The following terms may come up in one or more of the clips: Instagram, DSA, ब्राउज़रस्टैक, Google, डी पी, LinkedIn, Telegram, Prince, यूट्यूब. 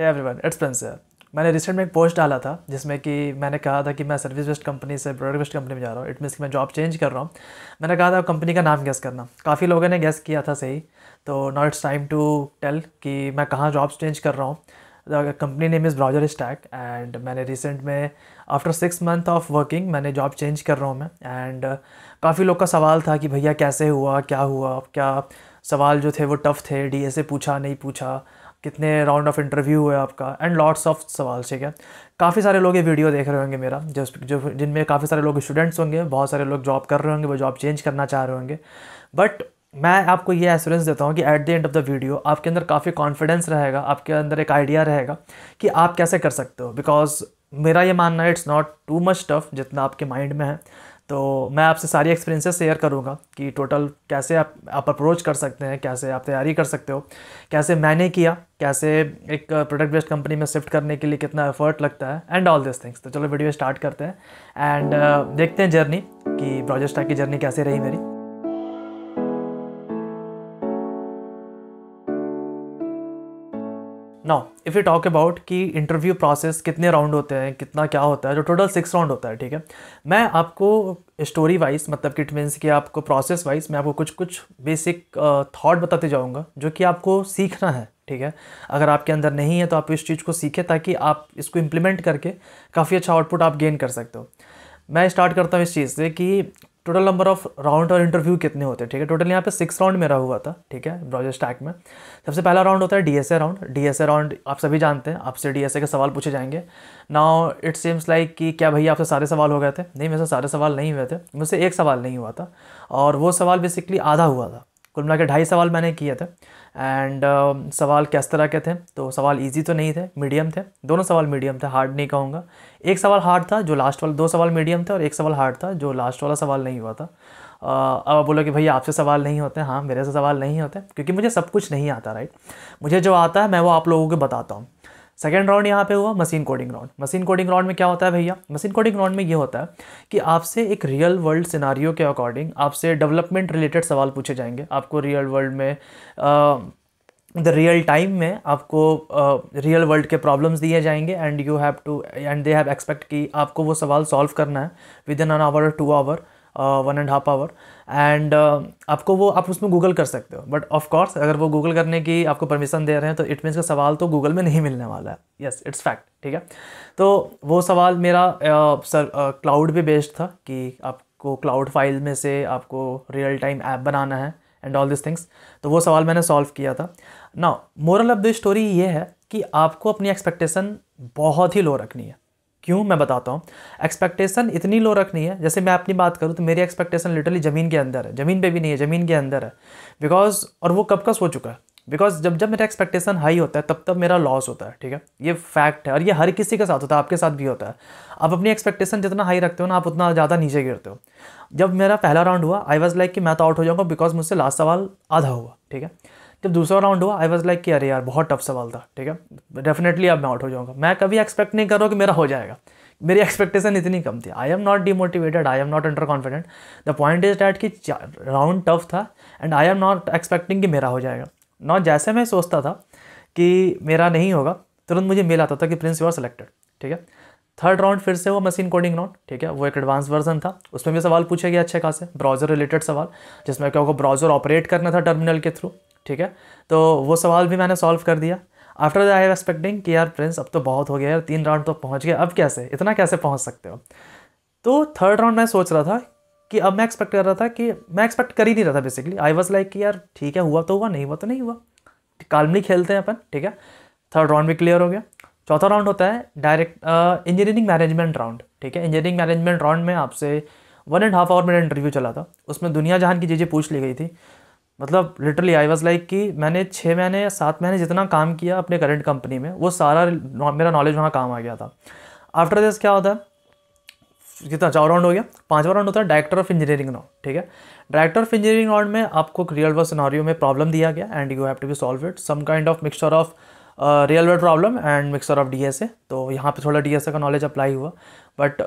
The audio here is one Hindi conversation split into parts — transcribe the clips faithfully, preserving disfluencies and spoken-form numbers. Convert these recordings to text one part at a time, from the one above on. है एवरीवन, इट्स प्रिंस। मैंने रिसेंट में एक पोस्ट डाला था जिसमें कि मैंने कहा था कि मैं सर्विस बेस्ड कंपनी से प्रोडक्ट बेस्ड कंपनी में जा रहा हूँ, इट मीन्स कि मैं जॉब चेंज कर रहा हूँ। मैंने कहा था कंपनी का नाम गेस करना, काफ़ी लोगों ने गेस किया था सही। तो now it's time to tell कि मैं कहाँ जॉब चेंज कर रहा हूँ। Company name is ब्राउज़रस्टैक and मैंने रिसेंट में after six month of working मैंने जॉब चेंज कर रहा हूँ मैं। एंड काफ़ी लोग का सवाल था कि भैया कैसे हुआ, क्या हुआ, क्या सवाल जो थे वो टफ़ थे, डी एस ए पूछा नहीं पूछा, कितने राउंड ऑफ इंटरव्यू हुए आपका, एंड लॉट्स ऑफ सवाल। ठीक है, काफ़ी सारे लोग ये वीडियो देख रहे होंगे मेरा, जिस जो जिनमें काफ़ी सारे लोग स्टूडेंट्स होंगे, बहुत सारे लोग जॉब कर रहे होंगे, वो जॉब चेंज करना चाह रहे होंगे। बट मैं आपको ये एश्योरेंस देता हूँ कि at the end of the video आपके अंदर काफ़ी कॉन्फिडेंस रहेगा, आपके अंदर एक आइडिया रहेगा कि आप कैसे कर सकते हो। बिकॉज मेरा ये मानना है it's not too much tough जितना आपके माइंड में है। तो मैं आपसे सारी एक्सपीरियंसेस शेयर करूँगा कि टोटल कैसे आप आप अप्रोच कर सकते हैं, कैसे आप तैयारी कर सकते हो, कैसे मैंने किया, कैसे एक प्रोडक्ट बेस्ड कंपनी में शिफ्ट करने के लिए कितना एफर्ट लगता है, एंड ऑल दिस थिंग्स। तो चलो वीडियो स्टार्ट करते हैं एंड uh, देखते हैं जर्नी कि ब्राउज़रस्टैक की जर्नी कैसे रही मेरी। Now if you talk about कि इंटरव्यू प्रोसेस कितने राउंड होते हैं, कितना क्या होता है, तो टोटल सिक्स राउंड होता है। ठीक है, मैं आपको स्टोरी वाइज, मतलब कि इट मीन्स कि आपको प्रोसेस वाइज मैं आपको कुछ कुछ बेसिक थॉट uh, बताते जाऊँगा जो कि आपको सीखना है। ठीक है, अगर आपके अंदर नहीं है तो आप इस चीज़ को सीखें ताकि आप इसको इम्प्लीमेंट करके काफ़ी अच्छा आउटपुट आप गेन कर सकते हो। मैं स्टार्ट करता हूँ इस चीज़ से कि टोटल नंबर ऑफ राउंड और इंटरव्यू कितने होते हैं। ठीक है, टोटल यहाँ पे सिक्स राउंड मेरा हुआ था। ठीक है, ब्राउज़रस्टैक में सबसे पहला राउंड होता है D S A round. D S A round आप सभी जानते हैं, आपसे डी एस ए के सवाल पूछे जाएंगे। नाउ इट सीम्स लाइक कि क्या भैया आपसे सारे सवाल हो गए थे? नहीं, मेरे से सारे सवाल नहीं हुए थे, मुझसे एक सवाल नहीं हुआ था और वो सवाल बेसिकली आधा हुआ था। कुल मिला के ढाई सवाल मैंने किए थे एंड uh, सवाल किस तरह के थे? तो सवाल इजी तो नहीं थे, मीडियम थे, दोनों सवाल मीडियम थे, हार्ड नहीं कहूँगा। एक सवाल हार्ड था जो लास्ट वाला, दो सवाल मीडियम थे और एक सवाल हार्ड था जो लास्ट वाला सवाल नहीं हुआ था। uh, अब बोलो कि भैया आपसे सवाल नहीं होते? हाँ, मेरे से सवाल नहीं होते क्योंकि मुझे सब कुछ नहीं आता। राइट, मुझे जो आता है मैं वो आप लोगों को बताता हूँ। सेकेंड राउंड यहाँ पे हुआ machine coding round. Machine coding round में क्या होता है भैया? मशीन कोडिंग राउंड में ये होता है कि आपसे एक रियल वर्ल्ड सिनारियो के अकॉर्डिंग आपसे डेवलपमेंट रिलेटेड सवाल पूछे जाएंगे। आपको रियल वर्ल्ड में द रियल टाइम में आपको रियल uh, वर्ल्ड के प्रॉब्लम्स दिए जाएंगे and you have to and they have expect कि आपको वो सवाल सॉल्व करना है within an hour, two hour, one and half hour. And आपको वो आप उसमें गूगल कर सकते हो, बट ऑफ कोर्स अगर वो गूगल करने की आपको परमिशन दे रहे हैं तो इट मीन्स का सवाल तो गूगल में नहीं मिलने वाला है। Yes, it's fact. ठीक है, तो वो सवाल मेरा सर क्लाउड पे बेस्ड था कि आपको क्लाउड फाइल में से आपको रियल टाइम ऐप बनाना है एंड ऑल दिस थिंग्स। तो वो सवाल मैंने सॉल्व किया था। Now moral of the story ये है कि आपको अपनी एक्सपेक्टेशन बहुत ही लो रखनी है। क्यों, मैं बताता हूँ। एक्सपेक्टेशन इतनी लो रखनी है, जैसे मैं अपनी बात करूँ तो मेरी एक्सपेक्टेशन लिटरली ज़मीन के अंदर है, ज़मीन पे भी नहीं है, ज़मीन के अंदर है। बिकॉज और वो कब का सो चुका है, बिकॉज जब जब मेरा एक्सपेक्टेशन हाई होता है तब तब मेरा लॉस होता है। ठीक है, ये फैक्ट है और ये हर किसी के साथ होता है, आपके साथ भी होता है। आप अपनी एक्सपेक्टेशन जितना हाई रखते हो ना, आप उतना ज़्यादा नीचे गिरते हो। जब मेरा पहला राउंड हुआ आई वॉज लाइक कि मैं तो आउट हो जाऊँगा बिकॉज मुझसे लास्ट सवाल आधा हुआ। ठीक है, जब दूसरा राउंड हुआ आई वॉज लाइक कि अरे यार बहुत टफ सवाल था। ठीक है, डेफिनेटली अब मैं आउट हो जाऊँगा। मैं कभी एक्सपेक्ट नहीं कर रहा कि मेरा हो जाएगा, मेरी एक्सपेक्टेशन इतनी कम थी। I am not demotivated, I am not under confident. The point is that कि राउंड टफ था and I am not expecting कि मेरा हो जाएगा। नॉट जैसे मैं सोचता था कि मेरा नहीं होगा, तुरंत मुझे मेल आता था कि प्रिंस यू आर सिलेक्टेड। ठीक है, थर्ड राउंड फिर से वो मशीन कोडिंग राउंड। ठीक है, वो एक एडवांस वर्जन था, उसमें भी सवाल पूछे गए अच्छे खासे ब्राउज़र रिलेटेड सवाल, जिसमें क्या होगा ब्राउज़र ऑपरेट करना था टर्मिनल के थ्रू। ठीक है, तो वो सवाल भी मैंने सॉल्व कर दिया। आफ्टर दैट आई एक्सपेक्टिंग कि यार प्रिंस अब तो बहुत हो गया यार, तीन राउंड तो पहुंच गए, अब कैसे इतना कैसे पहुंच सकते हो? तो थर्ड राउंड मैं सोच रहा था कि अब मैं एक्सपेक्ट कर रहा था कि मैं एक्सपेक्ट कर ही नहीं रहा था बेसिकली। आई वॉज लाइक कि यार ठीक है, हुआ तो हुआ, नहीं हुआ तो नहीं हुआ, काल्मली खेलते हैं अपन। ठीक है, थर्ड राउंड भी क्लियर हो गया। चौथा राउंड होता है डायरेक्ट इंजीनियरिंग मैनेजमेंट राउंड। ठीक है, इंजीनियरिंग मैनेजमेंट राउंड में आपसे वन एंड हाफ आवर मेरा इंटरव्यू चला था। उसमें दुनिया जहान की चीज़ें पूछ ली गई थी। मतलब लिटरली आई वॉज लाइक कि मैंने छः महीने सात महीने जितना काम किया अपने करंट कंपनी में, वो सारा मेरा नॉलेज वहाँ काम आ गया था। आफ्टर दिस क्या होता है, कितना चार राउंड हो गया। पांचवा राउंड होता है डायरेक्टर ऑफ इंजीनियरिंग राउंड। ठीक है, डायरेक्टर ऑफ इंजीनियरिंग राउंड में आपको रियल वर्ल्ड सिनेरियो में प्रॉब्लम दिया गया and you have to be solve it, some kind of mixture of real world problem and mixture of D S A. तो यहाँ पे थोड़ा डी एस ए का नॉलेज अप्लाई हुआ, but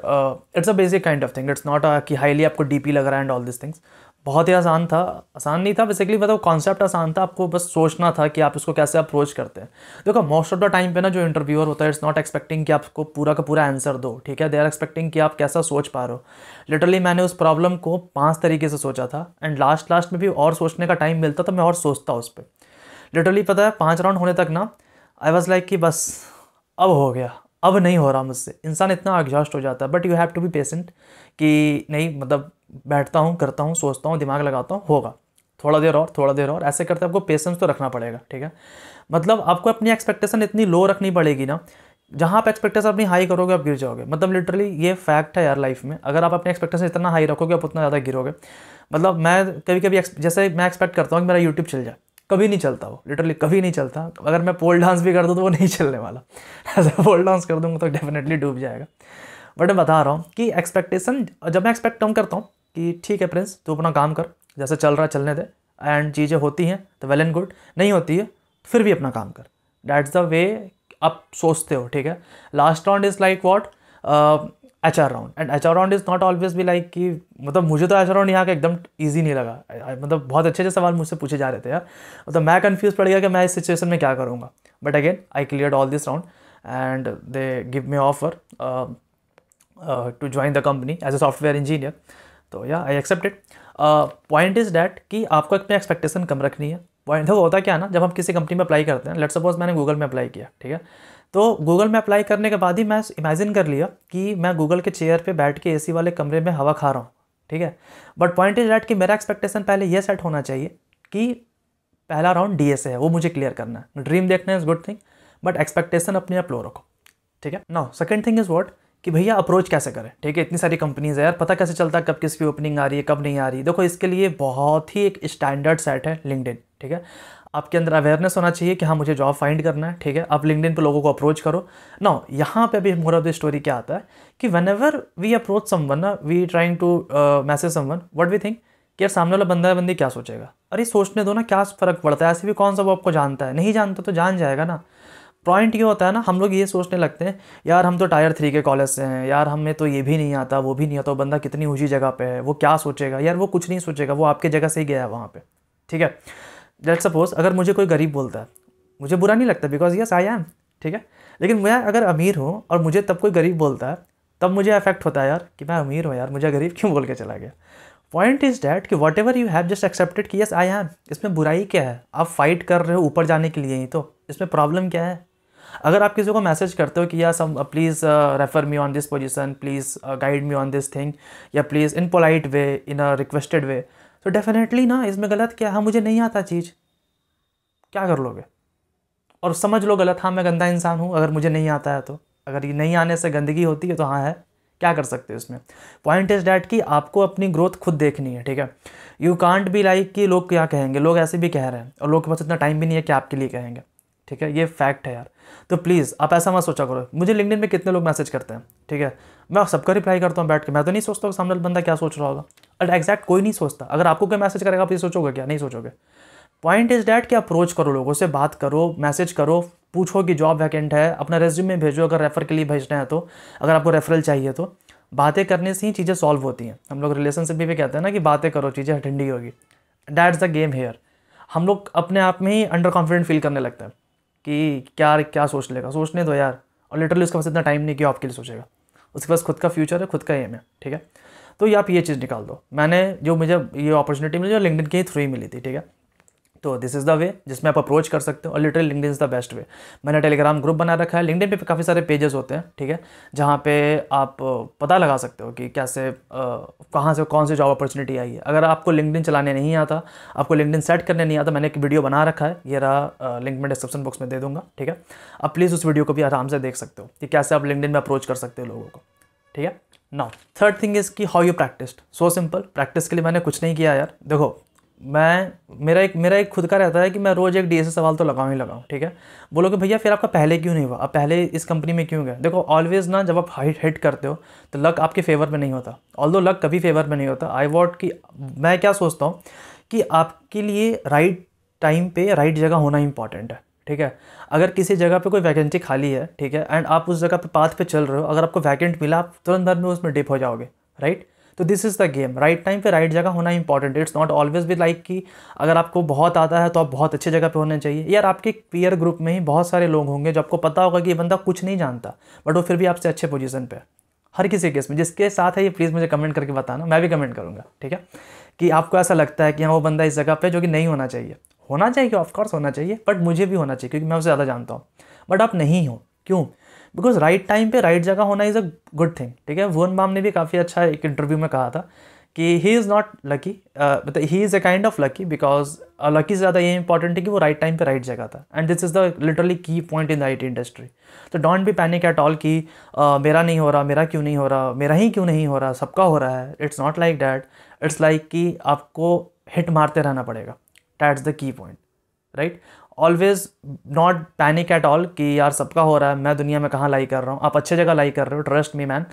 it's a basic kind of thing, it's not कि हाईली आपको डी पी लग रहा है एंड ऑल दिस थिंग्स। बहुत ही आसान था, आसान नहीं था बेसिकली, मतलब कॉन्सेप्ट आसान था, आपको बस सोचना था कि आप इसको कैसे अप्रोच करते हैं। देखो मोस्ट ऑफ द टाइम पे ना जो इंटरव्यूअर होता है इट्स नॉट एक्सपेक्टिंग कि आपको पूरा का पूरा आंसर दो, ठीक है, दे आर एक्सपेक्टिंग कि आप कैसा सोच पा रहे हो। लिटरली मैंने उस प्रॉब्लम को पाँच तरीके से सोचा था एंड लास्ट लास्ट में भी और सोचने का टाइम मिलता था, मैं और सोचता उस पर। लिटरली पता है पाँच राउंड होने तक ना आई वॉज लाइक कि बस अब हो गया, अब नहीं हो रहा मुझसे। इंसान इतना एग्जॉस्ट हो जाता है, but you have to be patient कि नहीं, मतलब बैठता हूँ, करता हूँ, सोचता हूँ, दिमाग लगाता हूँ, होगा, थोड़ा देर और थोड़ा देर और ऐसे करते आपको पेशेंस तो रखना पड़ेगा, ठीक है। मतलब आपको अपनी एक्सपेक्टेशन इतनी लो रखनी पड़ेगी ना, जहाँ आप एक्सपेक्टेशन अपनी हाई करोगे आप गिर जाओगे। मतलब लिटरली ये फैक्ट है यार लाइफ में, अगर आप अपने एक्सपेक्टेशन इतना हाई रखोगे आप उतना ज़्यादा गिरोगे। मतलब मैं कभी कभी जैसे मैं एक्सपेक्ट करता हूँ कि मेरा यूट्यूब चल जाए, कभी नहीं चलता वो, लिटरली कभी नहीं चलता। अगर मैं पोल डांस भी कर दूँ तो वो नहीं चलने वाला, ऐसा पोल डांस कर दूँगा तो डेफिनेटली डूब जाएगा। बट मैं बता रहा हूँ कि एक्सपेक्टेशन, जब मैं एक्सपेक्ट कम करता हूँ कि ठीक है प्रिंस तू अपना काम कर, जैसे चल रहा है चलने दे, एंड चीज़ें होती हैं तो वेल एंड गुड, नहीं होती है फिर भी अपना काम कर, डैट्स द वे आप सोचते हो, ठीक है। Last round is like what H R round, and H R round is not always भी लाइक कि, मतलब मुझे तो एच आर राउंड यहाँ का एकदम ईजी नहीं लगा, मतलब बहुत अच्छे अच्छे सवाल मुझसे पूछे जा रहे थे यार, मतलब मैं कन्फ्यूज़ पड़ गया कि मैं इस सिचुएशन में क्या करूँगा। But again I clear all this round and they give me offer to join the company as a software engineer, तो या I accepted. Point is that कि आपको अपनी एक्सपेक्टेशन कम रखनी है। पॉइंट वो होता क्या है ना, जब हम किसी कंपनी में अप्लाई करते हैं, लेट्स सपोज मैंने गूगल में अप्लाई किया, ठीक है, तो गूगल में अप्लाई करने के बाद ही मैं इमेजिन कर लिया कि मैं गूगल के चेयर पे बैठ के एसी वाले कमरे में हवा खा रहा हूँ, ठीक है। बट पॉइंट इज डैट कि मेरा एक्सपेक्टेशन पहले ये सेट होना चाहिए कि पहला राउंड डी एस ए है, वो मुझे क्लियर करना है। ड्रीम देखना is good thing, but expectation अपने आप लो रखो, ठीक है। Now second thing is what कि भैया अप्रोच कैसे करें, ठीक है, इतनी सारी कंपनीज है यार, पता कैसे चलता है कब किसकी ओपनिंग आ रही है कब नहीं आ रही। देखो इसके लिए बहुत ही एक स्टैंडर्ड सेट है लिंक्डइन, ठीक है। आपके अंदर अवेयरनेस होना चाहिए कि हाँ मुझे जॉब फाइंड करना है, ठीक है, आप लिंक्डइन पे लोगों को अप्रोच करो। नाउ यहाँ पे भी मोर ऑफ द स्टोरी क्या आता है कि whenever we approach someone ना, we trying to message someone, what we think कि यार सामने वाला बंदा बंदी क्या सोचेगा। अरे सोचने दो ना, क्या फ़र्क पड़ता है, ऐसे भी कौन सा वो आपको जानता है, नहीं जानता तो जान जाएगा ना। पॉइंट ये होता है ना, हम लोग ये सोचने लगते हैं यार हम तो टायर थ्री के कॉलेज से हैं यार, हमें तो ये भी नहीं आता वो भी नहीं आता, वो बंदा कितनी ऊँची जगह पे है, वो क्या सोचेगा यार, वो कुछ नहीं सोचेगा, वो आपके जगह से ही गया है वहाँ पे, ठीक है। लेट्स सपोज अगर मुझे कोई गरीब बोलता है मुझे बुरा नहीं लगता, बिकॉज यस आई एम, ठीक है। लेकिन मैं अगर अमीर हूँ और मुझे तब कोई गरीब बोलता है तब मुझे अफेक्ट होता है यार कि मैं अमीर हूँ यार, मुझे गरीब क्यों बोल के चला गया। पॉइंट इज़ डैट कि whatever you have just accepted कि यस आई एम, इसमें बुराई क्या है, आप फाइट कर रहे हो ऊपर जाने के लिए ही, तो इसमें प्रॉब्लम क्या है। अगर आप किसी को मैसेज करते हो कि या some please refer me on this position, please guide me on this thing, या please in polite way, in a requested way, तो डेफिनेटली ना इसमें गलत क्या है, हाँ मुझे नहीं आता चीज़, क्या कर लोगे। और समझ लो गलत, हाँ मैं गंदा इंसान हूँ अगर मुझे नहीं आता है तो, अगर ये नहीं आने से गंदगी होती है तो हाँ है, क्या कर सकते हो इसमें। पॉइंट इज डैट कि आपको अपनी ग्रोथ खुद देखनी है, ठीक है। यू कांट बी लाइक कि लोग क्या कहेंगे, लोग ऐसे भी कह रहे हैं और लोग के पास इतना टाइम भी नहीं है कि आपके लिए कहेंगे, ठीक है, ये फैक्ट है यार। तो प्लीज़ आप ऐसा मत सोचा करो। मुझे लिंक्डइन में कितने लोग मैसेज करते हैं, ठीक है, मैं सबका रिप्लाई करता हूँ बैठ के, मैं तो नहीं सोचता हूँ सामने बंदा क्या सोच रहा होगा, और एग्जैक्ट कोई नहीं सोचता। अगर आपको कोई मैसेज करेगा आप ये सोचोगे क्या, नहीं सोचोगे। पॉइंट इज डैट कि अप्रोच करो, लोगों से बात करो, मैसेज करो, पूछो कि जॉब वैकेंट है, अपना रेज्यूमे भेजो अगर रेफ़र के लिए भेजना है तो, अगर आपको रेफरल चाहिए तो। बातें करने से ही चीज़ें सॉल्व होती हैं। हम लोग रिलेशनशिप भी कहते हैं ना कि बातें करो चीज़ें ठंडी होगी, दैट्स द गेम हेयर। हम लोग अपने आप में ही अंडर कॉन्फिडेंट फील करने लगते हैं कि क्या क्या सोच लेगा, सोचने दो यार। और लिटरली उसके पास इतना टाइम नहीं कि आपके लिए सोचेगा, उसके पास खुद का फ्यूचर है, खुद का एम है, ठीक है। तो ये आप ये चीज़ निकाल दो। मैंने जो मुझे ये अपॉर्चुनिटी मिली जो लिंक्डइन के थ्रू ही मिली थी, ठीक है, तो दिस इज़ द वे जिसमें आप अप्रोच कर सकते हो। और literally LinkedIn is the best way. मैंने टेलीग्राम ग्रुप बना रखा है, लिंक्डइन पे काफ़ी सारे पेजेस होते हैं, ठीक है, जहाँ पे आप पता लगा सकते हो कि कैसे कहाँ से कौन सी जॉब अपॉर्चुनिटी आई है। अगर आपको लिंक्डइन चलाने नहीं आता, आपको लिंक्डइन सेट करने नहीं आता, मैंने एक वीडियो बना रखा है, ये रहा लिंक में डिस्क्रिप्शन बॉक्स में दे दूँगा, ठीक है। आप प्लीज़ उस वीडियो को भी आराम से देख सकते हो कि कैसे आप लिंक्डइन में अप्रोच कर सकते हो लोगों को, ठीक है। नाउ थर्ड थिंग इज़ कि how you practised. So simple, practice के लिए मैंने कुछ नहीं किया यार। देखो मैं मेरा एक मेरा एक खुद का रहता है कि मैं रोज़ एक डीएसए सवाल तो लगाऊँ ही लगाऊँ, ठीक है। बोलोगे भैया फिर आपका पहले क्यों नहीं हुआ, आप पहले इस कंपनी में क्यों गए। देखो ऑलवेज़ ना जब आप हाइट हिट करते हो तो लक आपके फेवर में नहीं होता, ऑल्दो लक कभी फेवर में नहीं होता। आई वॉन्ट कि मैं क्या सोचता हूँ कि आपके लिए राइट टाइम पर राइट जगह होना इंपॉर्टेंट है, ठीक है। अगर किसी जगह पे कोई वैकेंसी खाली है, ठीक है, एंड आप उस जगह पे पाथ पे चल रहे हो, अगर आपको वैकेंट मिला आप तुरंत भर में उसमें डिप हो जाओगे, राइट। तो this is the game. Right time पे राइट जगह होना इंपॉर्टेंट। इट्स नॉट ऑलवेज भी लाइक कि अगर आपको बहुत आता है तो आप बहुत अच्छी जगह पे होने चाहिए। यार आपके पीयर ग्रुप में ही बहुत सारे लोग होंगे जो आपको पता होगा कि ये बंदा कुछ नहीं जानता बट वो फिर भी आपसे अच्छे पोजीशन पे है। हर किसी केस में जिसके साथ है ये प्लीज़ मुझे कमेंट करके बताना, मैं भी कमेंट करूँगा, ठीक है, कि आपको ऐसा लगता है कि हाँ वो बंदा इस जगह पर जो कि नहीं होना चाहिए। होना चाहिए, ऑफकोर्स होना चाहिए, बट मुझे भी होना चाहिए क्योंकि मैं उसे ज़्यादा जानता हूँ, बट आप नहीं हो। क्यों? बिकॉज राइट टाइम पे राइट जगह होना इज़ अ गुड थिंग, ठीक है। वुन माम ने भी काफ़ी अच्छा एक इंटरव्यू में कहा था कि ही इज़ नॉट लकी, मतलब he is a kind of lucky because lucky से ज़्यादा ये इंपॉर्टेंट है कि वो राइट टाइम पे राइट जगह था। And this is the literally key point in the I T industry. तो don't be panic at all कि uh, मेरा नहीं हो रहा, मेरा क्यों नहीं हो रहा, मेरा ही क्यों नहीं हो रहा, सबका हो रहा है। It's not like that. It's like कि आपको हिट मारते रहना पड़ेगा। That's the key point, right. Always not panic at all कि यार सबका हो रहा है, मैं दुनिया में कहाँ लाई कर रहा हूँ। आप अच्छे जगह लाई कर रहे हो, trust me man,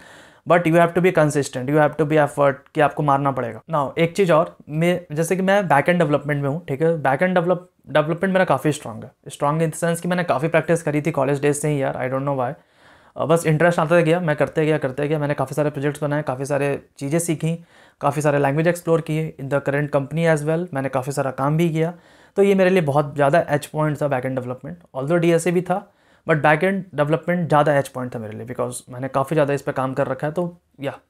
but you have to be consistent, you have to be effort कि आपको मारना पड़ेगा। नाउ एक चीज़ और, मैं जैसे कि मैं बैक एंड डेवलपमेंट में हूँ, ठीक है। बैक एंड डेवलप डेवलपमेंट मेरा काफ़ी स्ट्रांग है, स्ट्रांग इन द सेंस कि मैंने काफ़ी प्रैक्टिस करी थी कॉलेज डेज से ही यार। आई डोंट नो वाई, बस इंटरेस्ट आता गया, मैं करते गया करते गया मैंने काफ़ी सारे प्रोजेक्ट्स बनाए, काफ़ी सारे चीज़ें सीखी, काफ़ी सारे लैंग्वेज एक्सप्लोर किए। In the current company as well मैंने काफ़ी सारा काम भी किया। तो ये मेरे लिए बहुत ज़्यादा एच पॉइंट था back end development. Although D S A भी था बट बैक एंड डेवलपमेंट ज़्यादा एच पॉइंट था मेरे लिए बिकॉज मैंने काफ़ी ज़्यादा इस पर काम कर रखा है। तो या yeah,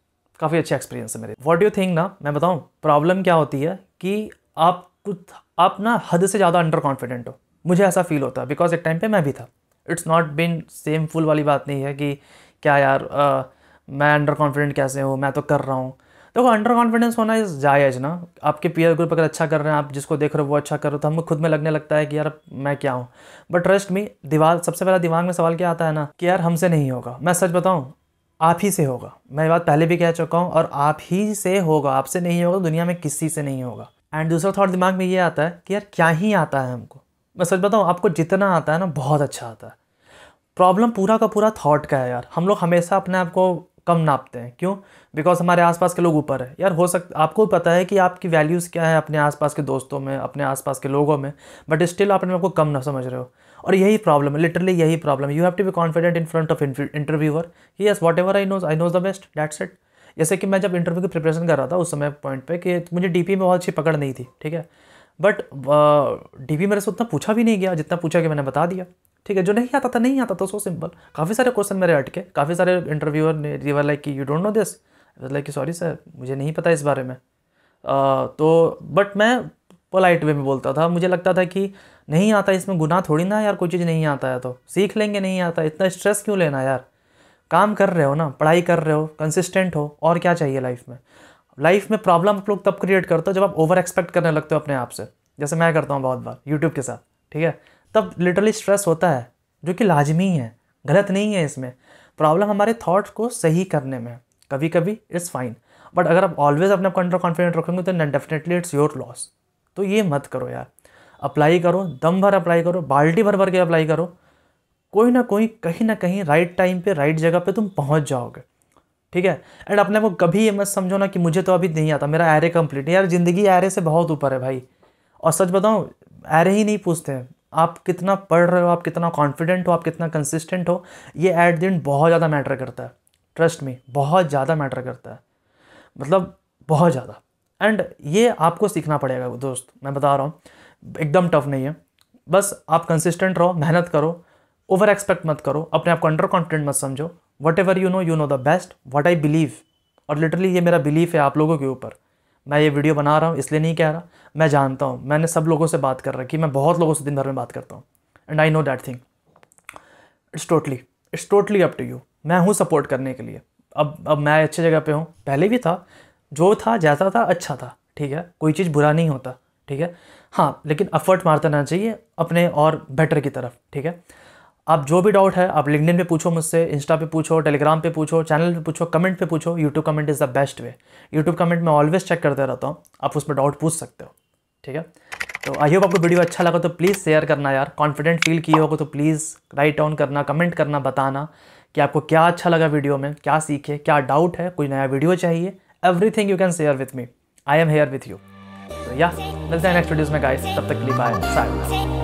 काफ़ी अच्छा एक्सपीरियंस है मेरे। व्हाट डू यू थिंक ना, मैं बताऊँ प्रॉब्लम क्या होती है कि आप कुछ आप ना हद से ज़्यादा अंडर कॉन्फिडेंट हो। मुझे ऐसा फील होता है बिकॉज एक टाइम पर मैं भी था। It's not been same full वाली बात नहीं है कि क्या यार आ, मैं अंडर कॉन्फिडेंट कैसे हूँ, मैं तो कर रहा हूँ। देखो अंडर कॉन्फिडेंस होना इज़ जायज़ ना। आपके पीयर ग्रुप अगर अच्छा कर रहे हैं, आप जिसको देख रहे हो वो अच्छा कर रहे हो, तो हमको खुद में लगने लगता है कि यार मैं क्या हूँ। बट ट्रस्ट मी, दिमाग सबसे पहला दिमाग में सवाल क्या आता है ना कि यार हमसे नहीं होगा। मैं सच बताऊँ, आप ही से होगा। मैं ये बात पहले भी कह चुका हूँ और आप ही से होगा, आपसे नहीं होगा दुनिया में किसी से नहीं होगा। एंड दूसरा थॉट दिमाग में ये आता है कि यार क्या ही आता है हमको। मैं सच बताऊँ, आपको जितना आता है ना बहुत अच्छा आता है। प्रॉब्लम पूरा का पूरा थॉट का है यार। हम लोग हमेशा अपने आप को कम नापते हैं। क्यों? बिकॉज हमारे आसपास के लोग ऊपर है यार। हो सकता आपको पता है कि आपकी वैल्यूज़ क्या है अपने आसपास के दोस्तों में, अपने आसपास के लोगों में, बट स्टिल आप अपने आप को कम ना समझ रहे हो। और यही प्रॉब्लम है, लिटरली यही प्रॉब्लम है। You have to be confident in front of interviewer. Yes, whatever I knows I knows the best, that's it. जैसे कि मैं जब इंटरव्यू की प्रिपरेशन कर रहा था उस समय पॉइंट पर कि मुझे डी पी में बहुत अच्छी पकड़ नहीं थी, ठीक है, बट डी पी मेरे से उतना पूछा भी नहीं गया, जितना पूछा कि मैंने बता दिया, ठीक है। जो नहीं आता था नहीं आता था, सो सिंपल। काफ़ी सारे क्वेश्चन मेरे अटके, काफ़ी सारे इंटरव्यूअर ने रिवर लाइक कि you don't know this, like कि सॉरी सर मुझे नहीं पता इस बारे में। आ, तो बट मैं पोलाइट वे में बोलता था। मुझे लगता था कि नहीं आता, इसमें गुनाह थोड़ी ना यार, कोई चीज़ नहीं आता है तो सीख लेंगे, नहीं आता इतना स्ट्रेस क्यों लेना यार। काम कर रहे हो ना, पढ़ाई कर रहे हो, कंसिस्टेंट हो, और क्या चाहिए लाइफ में। लाइफ में प्रॉब्लम आप लोग तब क्रिएट करते हो जब आप ओवर एक्सपेक्ट करने लगते हो अपने आप से, जैसे मैं करता हूँ बहुत बार यूट्यूब के साथ, ठीक है। तब लिटरली स्ट्रेस होता है जो कि लाजमी है, गलत नहीं है। इसमें प्रॉब्लम हमारे थॉट्स को सही करने में, कभी कभी इट्स फाइन, बट अगर आप ऑलवेज अपने आप अंडर कॉन्फिडेंट रखेंगे तो डेफिनेटली इट्स योर लॉस। तो ये मत करो यार। अप्लाई करो, दम भर अप्लाई करो, बाल्टी भर भर के अप्लाई करो, कोई ना कोई कहीं ना कहीं राइट टाइम पर राइट जगह पर तुम पहुँच जाओगे, ठीक है। एंड अपने को कभी ये मत समझो ना कि मुझे तो अभी नहीं आता, मेरा एरे कंप्लीट है। यार ज़िंदगी एरे से बहुत ऊपर है भाई। और सच बताऊँ, एरे ही नहीं पूछते हैं, आप कितना पढ़ रहे हो, आप कितना कॉन्फिडेंट हो, आप कितना कंसिस्टेंट हो, ये एट द एंड बहुत ज़्यादा मैटर करता है। ट्रस्ट मी, बहुत ज़्यादा मैटर करता है, मतलब बहुत ज़्यादा। एंड ये आपको सीखना पड़ेगा दोस्त, मैं बता रहा हूँ, एकदम टफ नहीं है। बस आप कंसिस्टेंट रहो, मेहनत करो, ओवर एक्सपेक्ट मत करो, अपने आप को अंडर कॉन्फिडेंट मत समझो। Whatever you know you know the best, what I believe, और लिटरली ये मेरा बिलीफ है आप लोगों के ऊपर। मैं ये वीडियो बना रहा हूँ इसलिए नहीं कह रहा, मैं जानता हूँ, मैंने सब लोगों से बात कर रखी, मैं बहुत लोगों से दिन भर में बात करता हूँ, and I know that thing. It's totally it's totally up to you. मैं हूँ सपोर्ट करने के लिए। अब अब मैं अच्छे जगह पे हूँ, पहले भी था, जो था जैसा था अच्छा था, ठीक है। कोई चीज़ बुरा नहीं होता, ठीक है। हाँ, लेकिन एफर्ट मारते रहना चाहिए अपने और बेटर की तरफ, ठीक है। आप जो भी डाउट है आप लिंक्डइन पे पूछो, मुझसे इंस्टा पे पूछो, टेलीग्राम पे पूछो, चैनल पे पूछो, कमेंट पे पूछो। यूट्यूब comment is the best way. यूट्यूब comment मैं ऑलवेज चेक करते रहता हूँ, आप उसमें डाउट पूछ सकते हो, ठीक है। तो आई होप आपको वीडियो अच्छा लगा तो प्लीज़ शेयर करना यार। कॉन्फिडेंट फील किए होगा तो प्लीज़ राइट डाउन करना, कमेंट करना, बताना कि आपको क्या अच्छा लगा वीडियो में, क्या सीखे, क्या डाउट है, कोई नया वीडियो चाहिए। Everything you can share with me, I am here with you. तो या मिलते हैं नेक्स्ट वीडियोज़ में गाइस, तब तक के लिए बाय, बाय।